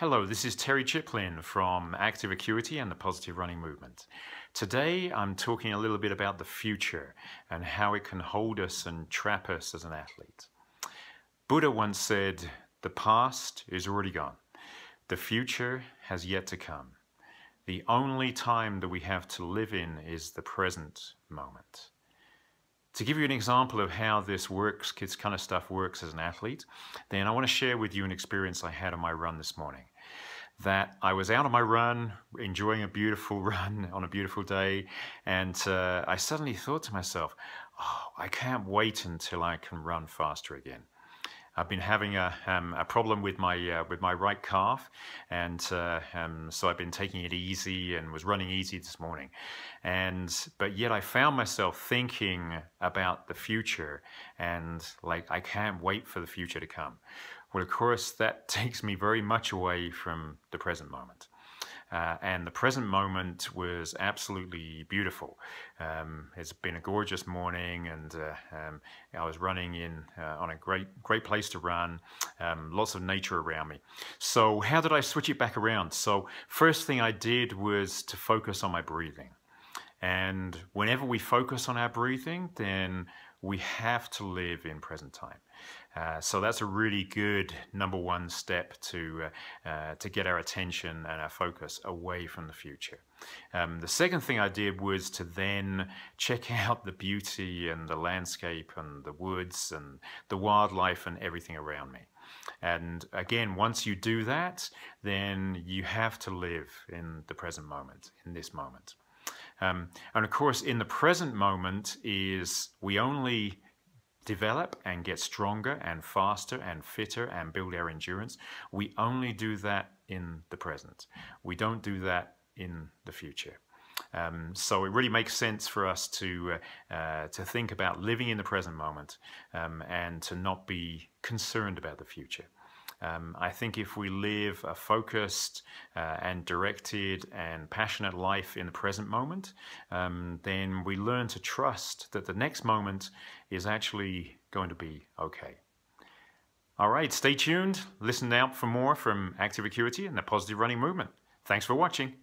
Hello, this is Terry Chiplin from Activacuity and the Positive Running Movement. Today I'm talking a little bit about the future and how it can hold us and trap us as an athlete. Buddha once said, "The past is already gone. The future has yet to come. The only time that we have to live in is the present moment." To give you an example of how this works, this kind of stuff works as an athlete, then I want to share with you an experience I had on my run this morning. That I was out on my run, enjoying a beautiful run on a beautiful day, and I suddenly thought to myself, oh, I can't wait until I can run faster again. I've been having a problem with my right calf, and so I've been taking it easy and was running easy this morning. But yet I found myself thinking about the future and like, I can't wait for the future to come. Well, of course, that takes me very much away from the present moment. And the present moment was absolutely beautiful. It's been a gorgeous morning, and I was running on a great place to run, lots of nature around me. So how did I switch it back around? So first thing I did was to focus on my breathing. And whenever we focus on our breathing, then we have to live in present time. So that's a really good number one step to get our attention and our focus away from the future. The second thing I did was to then check out the beauty and the landscape and the woods and the wildlife and everything around me. And again, once you do that, then you have to live in the present moment, in this moment. And of course, in the present moment is we only develop and get stronger and faster and fitter and build our endurance. We only do that in the present. We don't do that in the future. So it really makes sense for us to think about living in the present moment and to not be concerned about the future. I think if we live a focused and directed and passionate life in the present moment, then we learn to trust that the next moment is actually going to be okay. All right, stay tuned. Listen out for more from Activacuity and the Positive Running Movement. Thanks for watching.